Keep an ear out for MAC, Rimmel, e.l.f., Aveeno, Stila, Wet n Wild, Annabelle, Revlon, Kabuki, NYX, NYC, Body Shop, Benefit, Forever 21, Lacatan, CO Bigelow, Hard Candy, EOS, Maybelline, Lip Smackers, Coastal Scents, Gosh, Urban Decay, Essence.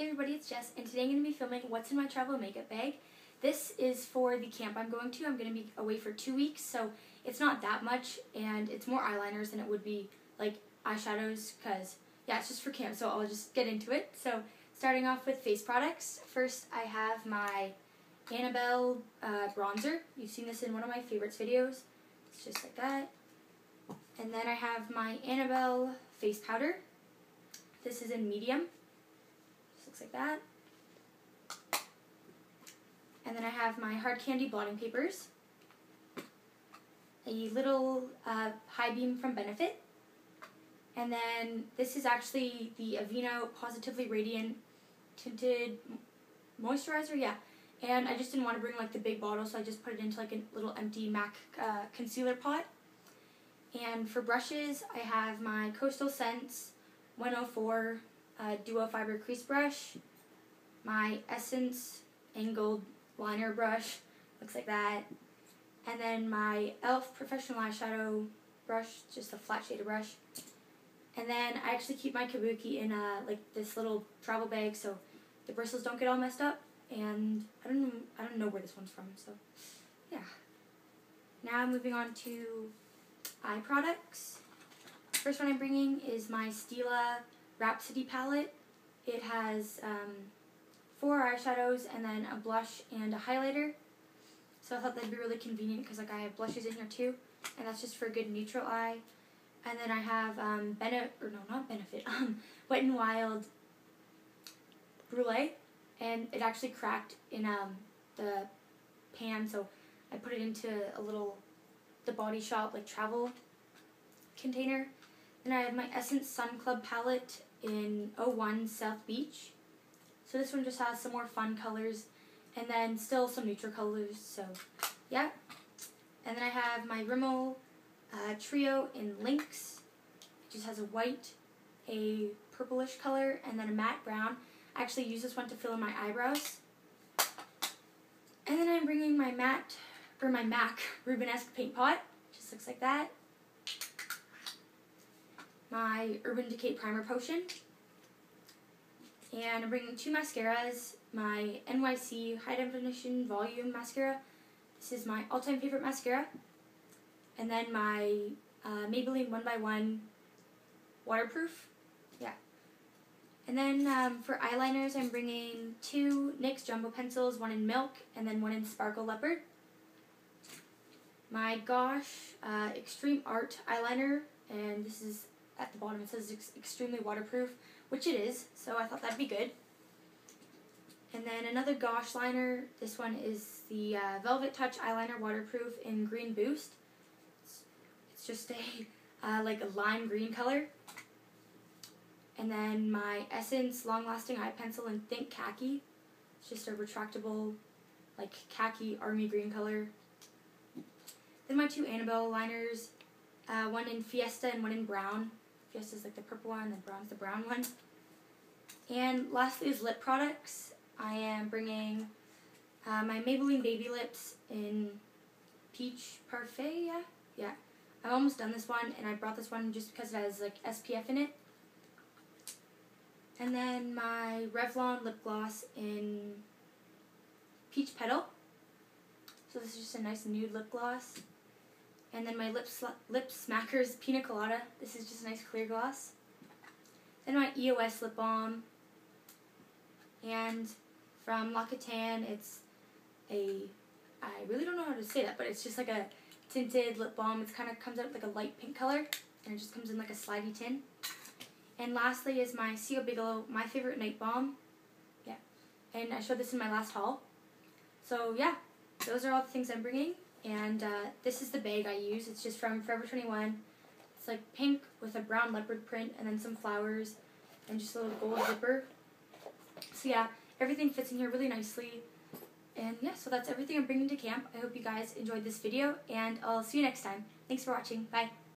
Hey everybody, it's Jess, and today I'm going to be filming what's in my travel makeup bag. This is for the camp I'm going to. I'm going to be away for 2 weeks, so it's not that much, and it's more eyeliners than it would be, like, eyeshadows, because, yeah, it's just for camp, so I'll just get into it. So, starting off with face products, first I have my Annabelle bronzer. You've seen this in one of my favorites videos. It's just like that. And then I have my Annabelle face powder. This is in medium. Just looks like that. And then I have my Hard Candy blotting papers. A little high beam from Benefit. And then this is actually the Aveeno Positively Radiant Tinted Moisturizer. Yeah. And I just didn't want to bring like the big bottle, so I just put it into like a little empty MAC concealer pot. And for brushes, I have my Coastal Scents 104 Duo Fiber Crease Brush, my Essence Angled Liner Brush, looks like that, and then my e.l.f. Professional Eyeshadow Brush, just a flat shader brush. And then I actually keep my Kabuki in like this little travel bag so the bristles don't get all messed up. And I don't know where this one's from, so yeah. Now moving on to eye products. First one I'm bringing is my Stila Rhapsody palette. It has 4 eyeshadows and then a blush and a highlighter. So I thought that'd be really convenient because like I have blushes in here too, and that's just for a good neutral eye. And then I have Wet n Wild Brulee. And it actually cracked in the pan, so I put it into a little, the Body Shop, like, travel container. Then I have my Essence Sun Club palette in 01 South Beach. So this one just has some more fun colors, and then still some neutral colors, so, yeah. And then I have my Rimmel Trio in NYX. It just has a white, a purplish color, and then a matte brown. I actually use this one to fill in my eyebrows. And then I'm bringing my MAC Rubenesque paint pot. Just looks like that. My Urban Decay primer potion. And I'm bringing 2 mascaras. My NYC High Definition Volume mascara. This is my all-time favorite mascara. And then my Maybelline 1x1 waterproof. Yeah. And then for eyeliners, I'm bringing 2 NYX Jumbo Pencils, one in Milk, and then one in Sparkle Leopard. My Gosh Extreme Art eyeliner, and this is at the bottom, it says extremely waterproof, which it is, so I thought that'd be good. And then another Gosh liner, this one is the Velvet Touch Eyeliner Waterproof in Green Boost. It's just a, like a lime green color. And then my Essence Long Lasting Eye Pencil in Think Khaki. It's just a retractable, like, khaki army green color. Then my 2 Annabelle liners, one in Fiesta and one in Brown. Fiesta's like the purple one, and Brown's the brown one. And lastly is lip products. I am bringing my Maybelline Baby Lips in Peach Parfait, yeah? Yeah. I've almost done this one, and I brought this one just because it has, like, SPF in it. And then my Revlon lip gloss in Peach Petal. So this is just a nice nude lip gloss. And then my Lip Smackers Pina Colada. This is just a nice clear gloss. Then my EOS lip balm. And from Lacatan, it's a, I really don't know how to say that, but it's just like a tinted lip balm. It kind of comes out like a light pink color, and it just comes in like a slidey tin. And lastly is my CO Bigelow, my favorite night balm. Yeah. And I showed this in my last haul. So yeah, those are all the things I'm bringing. And this is the bag I use. It's just from Forever 21. It's like pink with a brown leopard print and then some flowers and just a little gold zipper. So yeah, everything fits in here really nicely. And yeah, so that's everything I'm bringing to camp. I hope you guys enjoyed this video, and I'll see you next time. Thanks for watching. Bye.